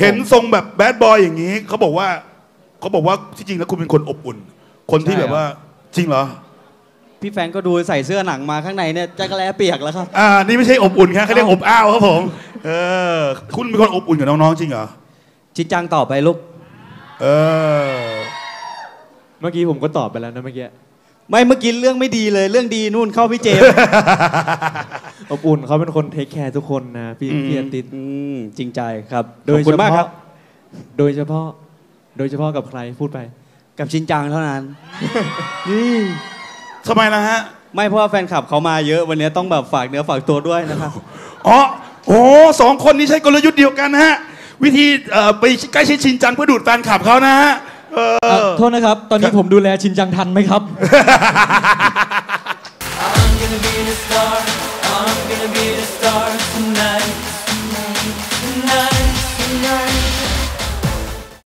เห็นทรงแบบแบดบอยอย่างนี้เขาบอกว่าที่จริงแล้วคุณเป็นคนอบอุ่นคนที่แบบว่าจริงเหรอพี่แฟนก็ดูใส่เสื้อหนังมาข้างในเนี่ยจักรแลเปียกแล้วครับนี่ไม่ใช่อบอุ่นครับเขาเรียกอบอ้าวครับผมคุณเป็นคนอบอุ่นกับน้องๆจริงเหรอจริงจังต่อไปลูกเมื่อกี้ผมก็ตอบไปแล้วนะเมื่อกี้เมื่อกี้เรื่องไม่ดีเลยเรื่องดีนู่นเข้าพี่เจมส์อบอุ่นเขาเป็นคนเทคแคร์ทุกคนนะพี่เกียรติจริงใจครับโดยเฉพาะกับใครพูดไปกับชินจังเท่านั้นนี่ทำไมล่ะฮะไม่เพราะแฟนคลับเขามาเยอะวันนี้ต้องแบบฝากเนื้อฝากตัวด้วยนะครับอ๋อโอ้สองคนนี้ใช้กลยุทธ์เดียวกันนะฮะวิธีไปใกล้ชิดชินจังเพื่อดูดแฟนคลับเขานะฮะโทษนะครับตอนนี้ผมดูแลชินจังทันไหมครับ